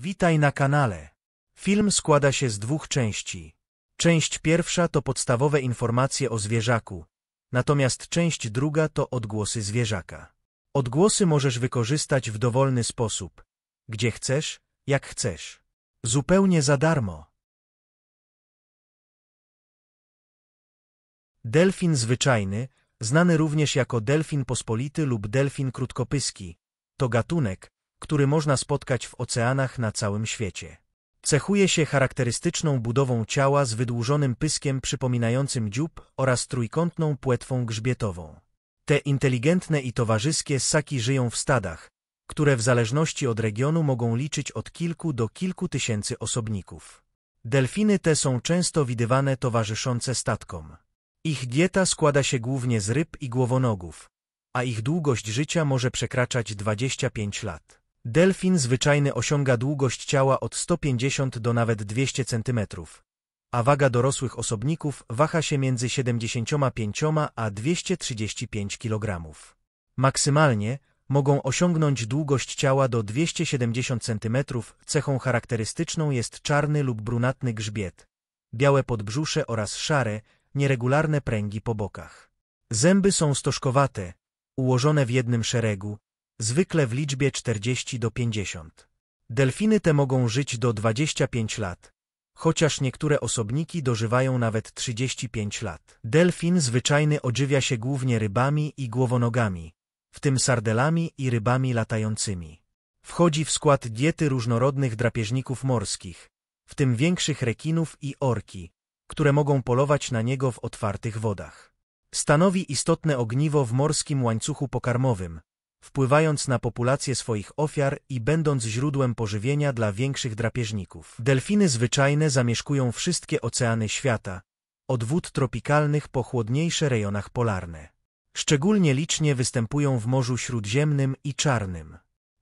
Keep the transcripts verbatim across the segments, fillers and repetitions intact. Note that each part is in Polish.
Witaj na kanale. Film składa się z dwóch części. Część pierwsza to podstawowe informacje o zwierzaku, natomiast część druga to odgłosy zwierzaka. Odgłosy możesz wykorzystać w dowolny sposób, gdzie chcesz, jak chcesz. Zupełnie za darmo. Delfin zwyczajny, znany również jako delfin pospolity lub delfin krótkopyski, to gatunek, który można spotkać w oceanach na całym świecie. Cechuje się charakterystyczną budową ciała z wydłużonym pyskiem przypominającym dziób oraz trójkątną płetwą grzbietową. Te inteligentne i towarzyskie ssaki żyją w stadach, które w zależności od regionu mogą liczyć od kilku do kilku tysięcy osobników. Delfiny te są często widywane towarzyszące statkom. Ich dieta składa się głównie z ryb i głowonogów, a ich długość życia może przekraczać dwadzieścia pięć lat. Delfin zwyczajny osiąga długość ciała od stu pięćdziesięciu do nawet dwustu centymetrów, a waga dorosłych osobników waha się między siedemdziesięcioma pięcioma a dwieście trzydzieści pięć kilogramów. Maksymalnie mogą osiągnąć długość ciała do dwustu siedemdziesięciu centymetrów. Cechą charakterystyczną jest czarny lub brunatny grzbiet, białe podbrzusze oraz szare, nieregularne pręgi po bokach. Zęby są stożkowate, ułożone w jednym szeregu, zwykle w liczbie czterdziestu do pięćdziesięciu. Delfiny te mogą żyć do dwudziestu pięciu lat, chociaż niektóre osobniki dożywają nawet trzydziestu pięciu lat. Delfin zwyczajny odżywia się głównie rybami i głowonogami, w tym sardelami i rybami latającymi. Wchodzi w skład diety różnorodnych drapieżników morskich, w tym większych rekinów i orki, które mogą polować na niego w otwartych wodach. Stanowi istotne ogniwo w morskim łańcuchu pokarmowym, wpływając na populację swoich ofiar i będąc źródłem pożywienia dla większych drapieżników. Delfiny zwyczajne zamieszkują wszystkie oceany świata, od wód tropikalnych po chłodniejsze rejonach polarne. Szczególnie licznie występują w Morzu Śródziemnym i Czarnym.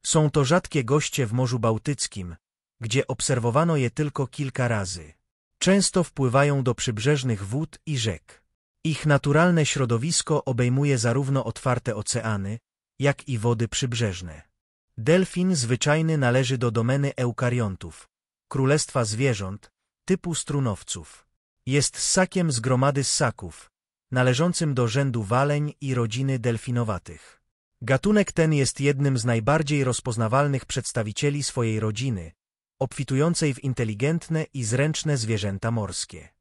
Są to rzadkie goście w Morzu Bałtyckim, gdzie obserwowano je tylko kilka razy. Często wpływają do przybrzeżnych wód i rzek. Ich naturalne środowisko obejmuje zarówno otwarte oceany, jak i wody przybrzeżne. Delfin zwyczajny należy do domeny eukariontów, królestwa zwierząt, typu strunowców. Jest ssakiem z gromady ssaków, należącym do rzędu waleń i rodziny delfinowatych. Gatunek ten jest jednym z najbardziej rozpoznawalnych przedstawicieli swojej rodziny, obfitującej w inteligentne i zręczne zwierzęta morskie.